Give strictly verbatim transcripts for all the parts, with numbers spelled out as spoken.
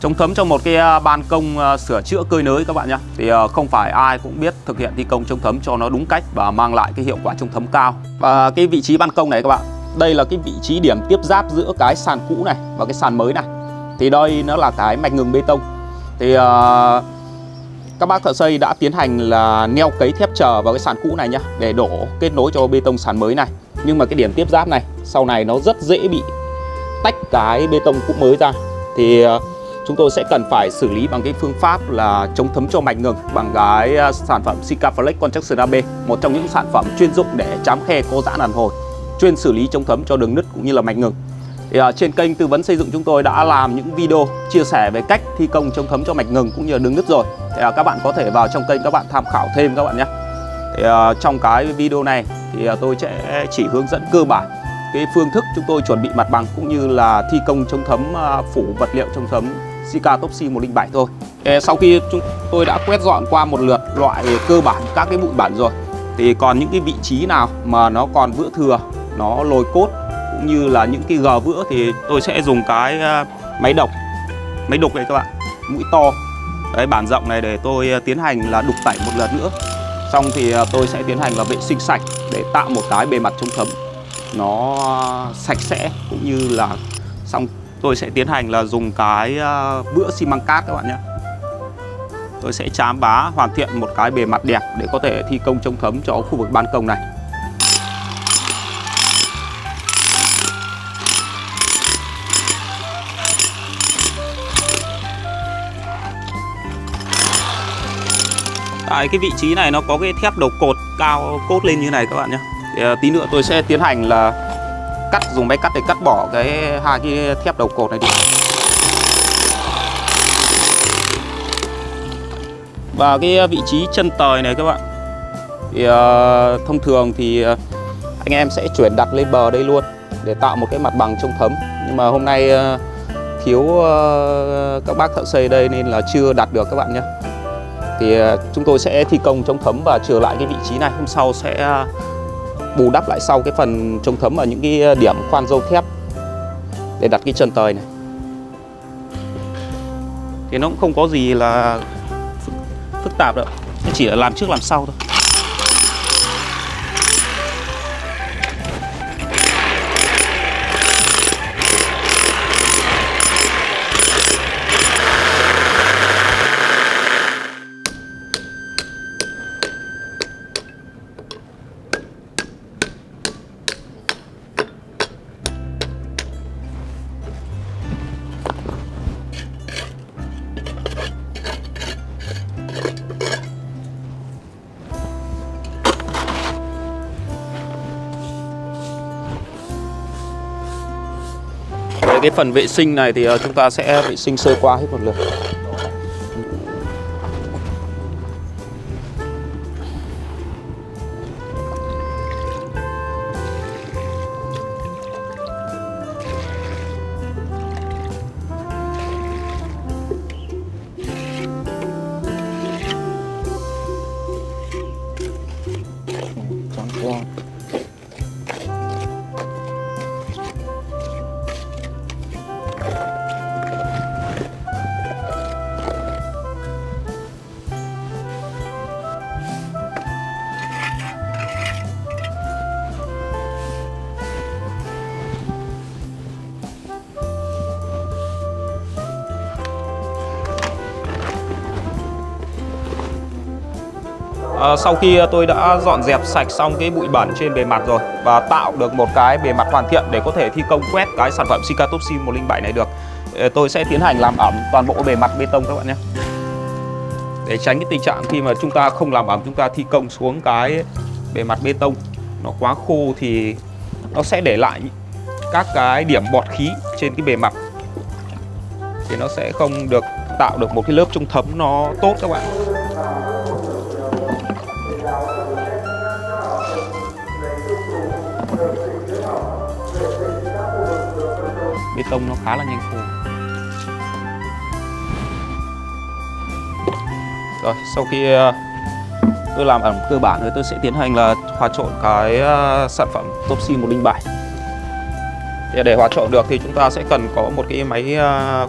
Chống thấm trong một cái ban công sửa chữa cơi nới các bạn nhé, thì không phải ai cũng biết thực hiện thi công chống thấm cho nó đúng cách và mang lại cái hiệu quả chống thấm cao. Và cái vị trí ban công này các bạn, đây là cái vị trí điểm tiếp giáp giữa cái sàn cũ này và cái sàn mới này. Thì đây nó là cái mạch ngừng bê tông. Thì uh, các bác thợ xây đã tiến hành là neo cấy thép chờ vào cái sàn cũ này nhá, để đổ kết nối cho bê tông sàn mới này. Nhưng mà cái điểm tiếp giáp này sau này nó rất dễ bị tách cái bê tông cũ mới ra. Thì uh, chúng tôi sẽ cần phải xử lý bằng cái phương pháp là chống thấm cho mạch ngừng bằng cái sản phẩm Sika Flex Construction a bê, một trong những sản phẩm chuyên dụng để trám khe co giãn đàn hồi, chuyên xử lý chống thấm cho đường nứt cũng như là mạch ngừng. Thì uh, trên kênh tư vấn xây dựng chúng tôi đã làm những video chia sẻ về cách thi công chống thấm cho mạch ngừng cũng như là đường nứt rồi. Thì uh, các bạn có thể vào trong kênh các bạn tham khảo thêm các bạn nhé. Thì uh, trong cái video này thì uh, tôi sẽ chỉ hướng dẫn cơ bản cái phương thức chúng tôi chuẩn bị mặt bằng cũng như là thi công chống thấm uh, phủ vật liệu chống thấm Sika Topseal một không bảy thôi. Uh, sau khi chúng tôi đã quét dọn qua một lượt loại cơ bản các cái bụi bẩn rồi, thì còn những cái vị trí nào mà nó còn vữa thừa, nó lồi cốt cũng như là những cái gờ vữa thì tôi sẽ dùng cái máy độc, máy đục này các bạn, mũi to, cái bản rộng này để tôi tiến hành là đục tẩy một lần nữa. Xong thì tôi sẽ tiến hành là vệ sinh sạch để tạo một cái bề mặt chống thấm nó sạch sẽ, cũng như là xong tôi sẽ tiến hành là dùng cái vữa xi măng cát các bạn nhé. Tôi sẽ chám bá hoàn thiện một cái bề mặt đẹp để có thể thi công chống thấm cho khu vực ban công này. Tại cái vị trí này nó có cái thép đầu cột cao cốt lên như này các bạn nhé. Thì tí nữa tôi sẽ tiến hành là cắt, dùng máy cắt để cắt bỏ cái hai cái thép đầu cột này đi. Và cái vị trí chân tời này các bạn, thì uh, thông thường thì uh, anh em sẽ chuyển đặt lên bờ đây luôn để tạo một cái mặt bằng chống thấm. Nhưng mà hôm nay uh, thiếu uh, các bác thợ xây đây nên là chưa đặt được các bạn nhé. Thì chúng tôi sẽ thi công chống thấm và chừa lại cái vị trí này, hôm sau sẽ bù đắp lại sau cái phần chống thấm ở những cái điểm khoan dâu thép để đặt cái chân tời này. Thì nó cũng không có gì là phức tạp đâu, chỉ là làm trước làm sau thôi. Cái phần vệ sinh này thì chúng ta sẽ vệ sinh sơ qua hết một lượt. À, sau khi tôi đã dọn dẹp sạch xong cái bụi bẩn trên bề mặt rồi và tạo được một cái bề mặt hoàn thiện để có thể thi công quét cái sản phẩm Sika Topseal một không bảy này được, tôi sẽ tiến hành làm ẩm toàn bộ bề mặt bê tông các bạn nhé. Để tránh cái tình trạng khi mà chúng ta không làm ẩm, chúng ta thi công xuống cái bề mặt bê tông nó quá khô thì nó sẽ để lại các cái điểm bọt khí trên cái bề mặt, thì nó sẽ không được tạo được một cái lớp chống thấm nó tốt các bạn. Bê tông nó khá là nhanh khô. Rồi, sau khi tôi làm ẩm cơ bản rồi, tôi sẽ tiến hành là hòa trộn cái sản phẩm Topseal một không bảy Thì để hòa trộn được thì chúng ta sẽ cần có một cái máy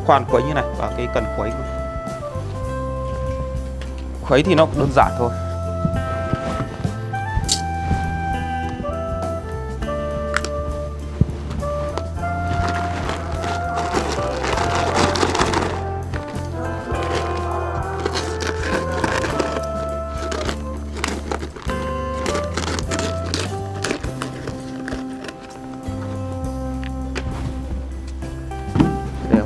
khoan khuấy như này và cái cần khuấy. Khuấy thì nó cũng đơn giản thôi.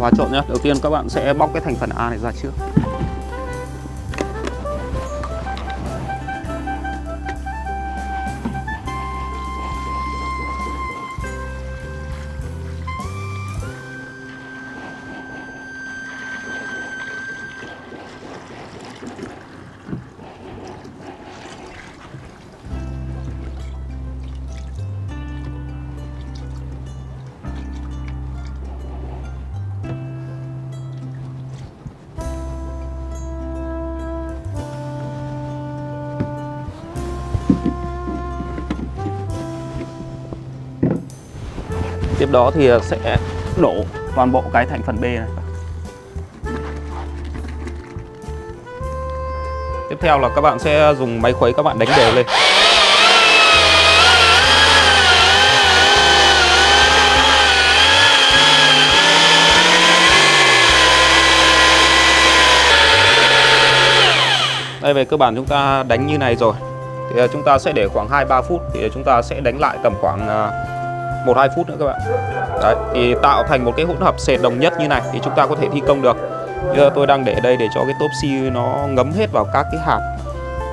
Hòa trộn nhé. Đầu tiên các bạn sẽ bóc cái thành phần A này ra trước. Tiếp đó thì sẽ đổ toàn bộ cái thành phần B này. Tiếp theo là các bạn sẽ dùng máy khuấy các bạn đánh đều lên. Đây, về cơ bản chúng ta đánh như này rồi. Thì chúng ta sẽ để khoảng hai ba phút, thì chúng ta sẽ đánh lại tầm khoảng một hai phút nữa các bạn. Đấy, thì tạo thành một cái hỗn hợp sệt đồng nhất như này thì chúng ta có thể thi công được. Bây giờ tôi đang để đây để cho cái Topseal nó ngấm hết vào các cái hạt,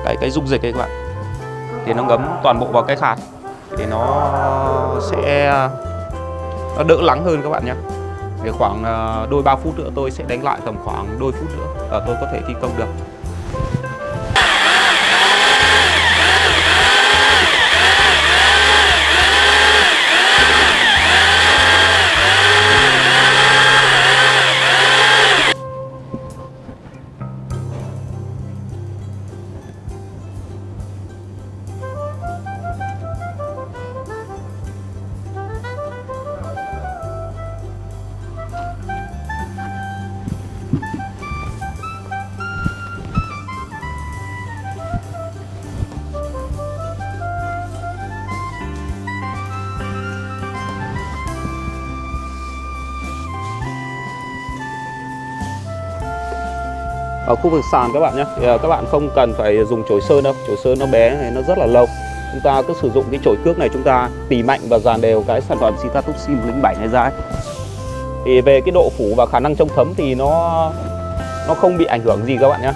cái cái dung dịch ấy các bạn. Thì nó ngấm toàn bộ vào cái hạt thì nó sẽ nó đỡ lắng hơn các bạn nhé. Để khoảng đôi ba phút nữa tôi sẽ đánh lại tầm khoảng đôi phút nữa à, tôi có thể thi công được. Ở khu vực sàn các bạn nhé, thì các bạn không cần phải dùng chổi sơn đâu, chổi sơn nó bé này, nó rất là lâu. Chúng ta cứ sử dụng cái chổi cước này, chúng ta tỉ mạnh và dàn đều cái sản phẩm Sika Topseal một không bảy này ra ấy. Thì về cái độ phủ và khả năng chống thấm thì nó nó không bị ảnh hưởng gì các bạn nhé.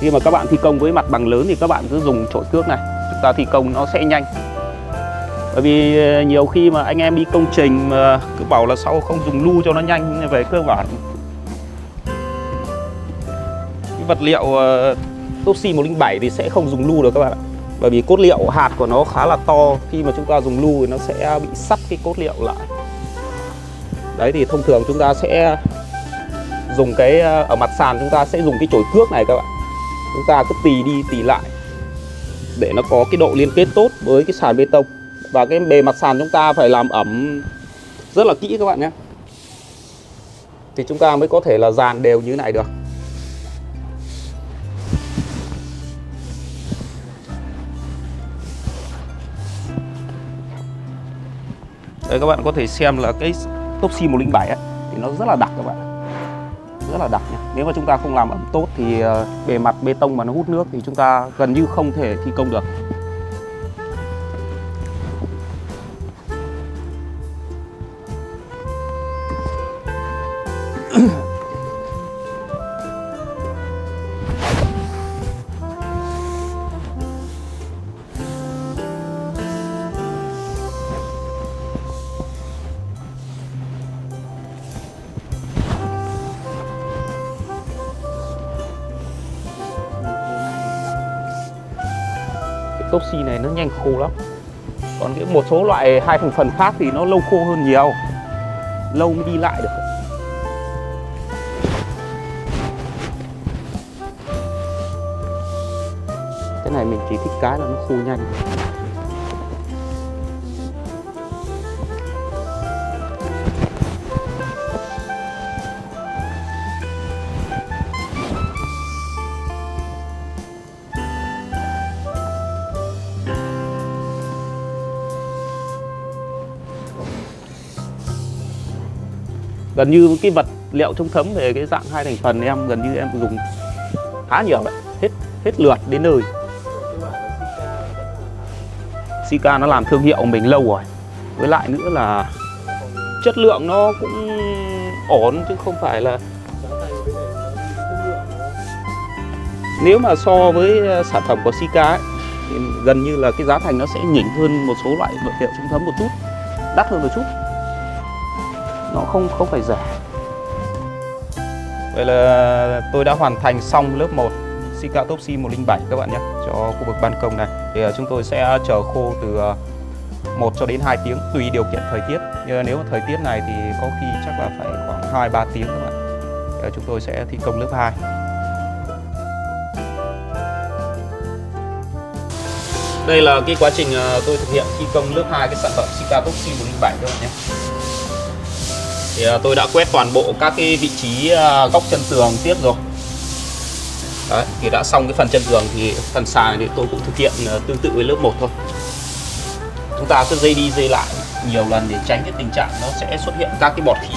Khi mà các bạn thi công với mặt bằng lớn thì các bạn cứ dùng chổi cước này, chúng ta thi công nó sẽ nhanh. Bởi vì nhiều khi mà anh em đi công trình mà cứ bảo là sao không dùng lu cho nó nhanh, về cơ bản vật liệu uh, Topseal một không bảy thì sẽ không dùng lu được các bạn ạ. Bởi vì cốt liệu hạt của nó khá là to, khi mà chúng ta dùng lu thì nó sẽ bị sắt cái cốt liệu lại. Đấy, thì thông thường chúng ta sẽ dùng cái uh, ở mặt sàn chúng ta sẽ dùng cái chổi cước này các bạn. Chúng ta cứ tì đi tì lại để nó có cái độ liên kết tốt với cái sàn bê tông. Và cái bề mặt sàn chúng ta phải làm ẩm rất là kỹ các bạn nhé. Thì chúng ta mới có thể là dàn đều như thế này được. Đấy, các bạn có thể xem là cái Topseal một không bảy ấy, thì nó rất là đặc các bạn, rất là đặc nhé. Nếu mà chúng ta không làm ẩm tốt thì bề mặt bê tông mà nó hút nước thì chúng ta gần như không thể thi công được. Topseal này nó nhanh khô lắm. Còn cái một số loại hai thành phần khác thì nó lâu khô hơn nhiều, lâu mới đi lại được. Cái này mình chỉ thích cái là nó khô nhanh. Gần như cái vật liệu chống thấm về cái dạng hai thành phần em gần như em dùng khá nhiều đấy, hết hết lượt đến nơi. Sika nó làm thương hiệu mình lâu rồi, với lại nữa là chất lượng nó cũng ổn chứ không phải là. Nếu mà so với sản phẩm của Sika ấy, thì gần như là cái giá thành nó sẽ nhỉnh hơn một số loại vật liệu chống thấm một chút, đắt hơn một chút, nó không không phải rẻ. Vậy là tôi đã hoàn thành xong lớp một Sika Topseal một không bảy các bạn nhé, cho khu vực ban công này. Thì chúng tôi sẽ chờ khô từ một cho đến hai tiếng tùy điều kiện thời tiết. Nhưng nếu thời tiết này thì có khi chắc là phải khoảng hai ba tiếng các bạn. Thì chúng tôi sẽ thi công lớp hai. Đây là cái quá trình tôi thực hiện thi công lớp hai cái sản phẩm Sika Topseal một không bảy các bạn nhé. Thì tôi đã quét toàn bộ các cái vị trí góc chân tường tiếp rồi. Đấy, thì đã xong cái phần chân tường thì phần sàn thì tôi cũng thực hiện tương tự với lớp một thôi. Chúng ta cứ dây đi dây lại nhiều lần để tránh cái tình trạng nó sẽ xuất hiện các cái bọt khí.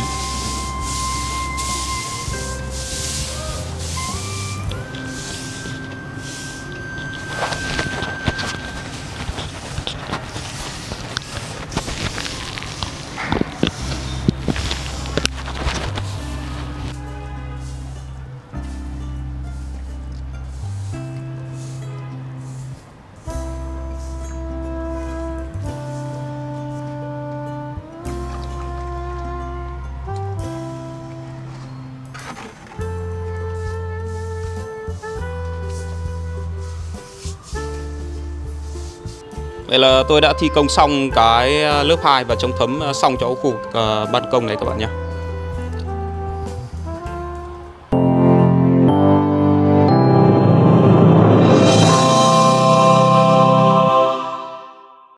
Vậy là tôi đã thi công xong cái lớp hai và chống thấm xong cho khu vực ban công này các bạn nhé.